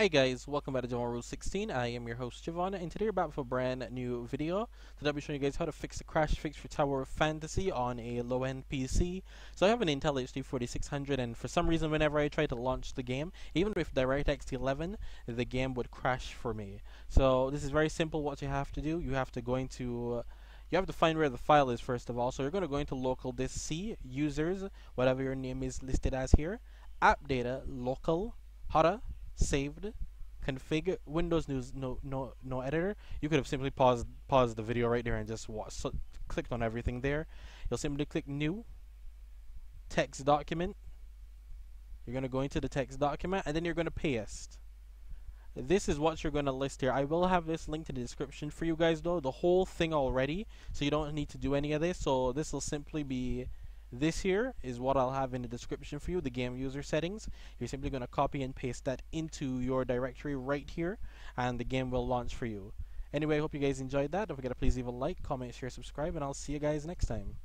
Hey guys, welcome back to Jevon Rulez16. I am your host Javon, and today we're back with a brand new video. Today I'll be showing you guys how to fix the crash fix for Tower of Fantasy on a low-end PC. So I have an Intel HD 4600, and for some reason whenever I try to launch the game, even with DirectX 11, the game would crash for me. So this is very simple what you have to do. You have to You have to find where the file is first of all. So you're going to go into local disk C, users, whatever your name is listed as here, app data, local, HADA, saved, config, Windows news, no editor. You could have simply paused the video right there and just watched, so clicked on everything there. You'll simply click new, text document. You're going to go into the text document and then you're going to paste. This is what you're going to list here. I will have this link to the description for you guys though, the whole thing already, so you don't need to do any of this. So this will simply be, this here is what I'll have in the description for you, the game user settings. You're simply going to copy and paste that into your directory right here, and the game will launch for you. Anyway, I hope you guys enjoyed that. Don't forget to please leave a like, comment, share, subscribe, and I'll see you guys next time.